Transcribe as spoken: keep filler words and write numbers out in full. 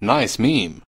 Nice meme